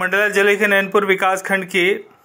मंडला जिले के नैनपुर विकासखंड के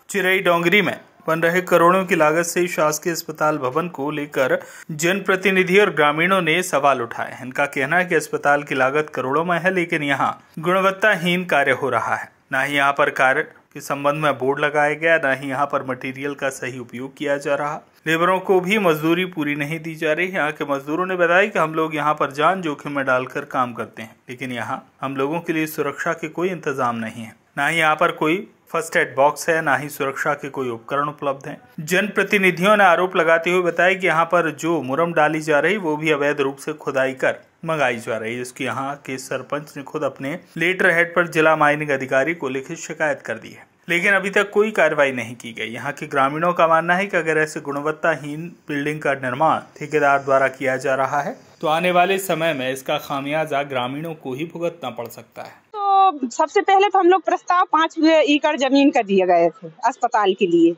चिरई डोंगरी में बन रहे करोड़ों की लागत से शासकीय अस्पताल भवन को लेकर जनप्रतिनिधि और ग्रामीणों ने सवाल उठाए हैं। इनका कहना है कि अस्पताल की लागत करोड़ों में है, लेकिन यहाँ गुणवत्ताहीन कार्य हो रहा है। न ही यहाँ पर कार्य के संबंध में बोर्ड लगाया गया, न ही यहाँ पर मटेरियल का सही उपयोग किया जा रहा। लेबरों को भी मजदूरी पूरी नहीं दी जा रही। यहाँ के मजदूरों ने बताया कि हम लोग यहाँ पर जान जोखिम में डालकर काम करते हैं, लेकिन यहाँ हम लोगों के लिए सुरक्षा के कोई इंतजाम नहीं है। ना ही यहाँ पर कोई फर्स्ट एड बॉक्स है, ना ही सुरक्षा के कोई उपकरण उपलब्ध हैं। जनप्रतिनिधियों ने आरोप लगाते हुए बताया कि यहाँ पर जो मुरम डाली जा रही वो भी अवैध रूप से खुदाई कर मंगाई जा रही है। इसकी यहाँ के सरपंच ने खुद अपने लेटर हेड पर जिला माइनिंग अधिकारी को लिखित शिकायत कर दी है, लेकिन अभी तक कोई कार्रवाई नहीं की गई। यहाँ के ग्रामीणों का मानना है कि अगर ऐसे गुणवत्ताहीन बिल्डिंग का निर्माण ठेकेदार द्वारा किया जा रहा है तो आने वाले समय में इसका खामियाजा ग्रामीणों को ही भुगतना पड़ सकता है। तो सबसे पहले तो हम लोग प्रस्ताव 5 एकड़ जमीन का दिए गए थे अस्पताल के लिए,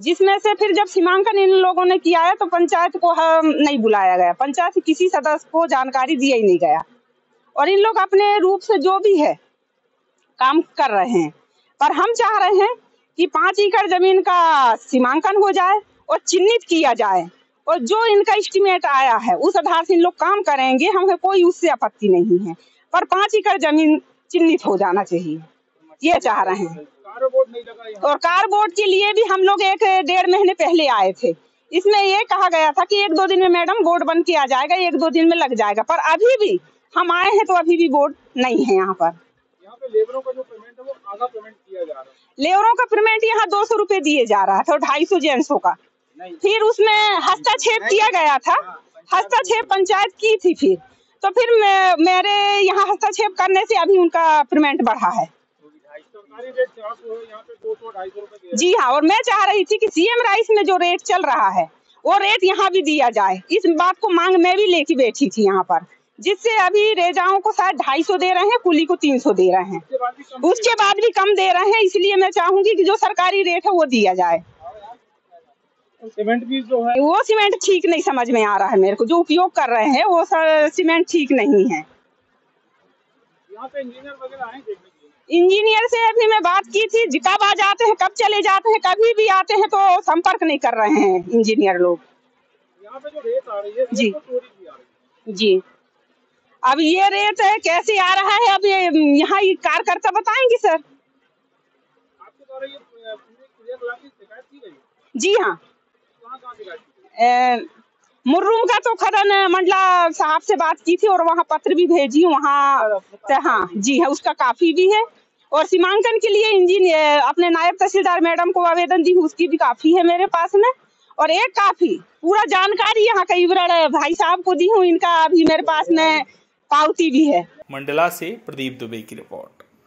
जिसमें से फिर जब सीमांकन इन लोगों ने किया है तो पंचायत को नहीं बुलाया गया, पंचायत किसी सदस्य को जानकारी दिया ही नहीं गया और इन लोग अपने रूप से जो भी है काम कर रहे हैं। पर हम चाह रहे हैं कि 5 एकड़ जमीन का सीमांकन हो जाए और चिन्हित किया जाए और जो इनका एस्टीमेट आया है उस आधार से इन लोग काम करेंगे, हमें कोई उससे आपत्ति नहीं है। पर 5 एकड़ जमीन चिन्हित हो जाना चाहिए, ये चाह रहे हैं। और कार बोर्ड के लिए भी हम लोग 1-1.5 महीने पहले आए थे। इसमें ये कहा गया था कि 1-2 दिन में मैडम बोर्ड बन के आ जाएगा, 1-2 दिन में लग जाएगा, पर अभी भी हम आए हैं तो अभी भी बोर्ड नहीं है। यहाँ पर लेबरों का जो पेमेंट है वो आधा पेमेंट किया जा रहा है। लेबरों का पेमेंट यहाँ 200 रुपए दिए जा रहा था और 250 जेंट्सों का। फिर उसमें हस्तक्षेप किया गया था, हस्तक्षेप पंचायत की थी। फिर तो फिर मेरे यहाँ हस्तक्षेप करने से अभी उनका पेमेंट बढ़ा है। जी हाँ, और मैं चाह रही थी कि सीएम राइस में जो रेट चल रहा है वो रेट यहाँ भी दिया जाए। इस बात को मांग मैं भी लेके बैठी थी यहाँ पर, जिससे अभी रेजाओं को शायद 250 दे रहे हैं, कुली को 300 दे रहे हैं, उसके बाद भी कम दे रहे हैं। इसलिए मैं चाहूंगी कि जो सरकारी रेट है वो दिया जाए। सीमेंट भी जो है वो सीमेंट ठीक नहीं समझ में आ रहा है मेरे को, जो उपयोग कर रहे हैं वो सीमेंट ठीक नहीं है। यहाँ पे इंजीनियर वगैरह आए देखने के लिए, इंजीनियर से अपनी मैं बात की थी, कब आ जाते हैं कब चले जाते हैं, कभी भी आते हैं तो संपर्क नहीं कर रहे हैं इंजीनियर लोग। यहाँ पे जो रेट आ रही है जी चोरी की आ रही है। जी अब ये रेट कैसे आ रहा है, अब यहाँ ये कार्यकर्ता बताएंगे सर। आपके द्वारा ये क्रियाकलाप की शिकायत की गई? जी हाँ, मुर्रूम का तो खनन मंडला साहब से बात की थी और वहाँ पत्र भी भेजी वहाँ। हाँ जी हाँ, उसका काफी भी है और सीमांकन के लिए इंजीनियर अपने नायब तहसीलदार मैडम को आवेदन दी, उसकी भी काफी है मेरे पास में। और एक काफी पूरा जानकारी यहाँ कई बार भाई साहब को दी हूँ, इनका अभी मेरे पास में पावती भी है। मंडला से प्रदीप दुबे की रिपोर्ट।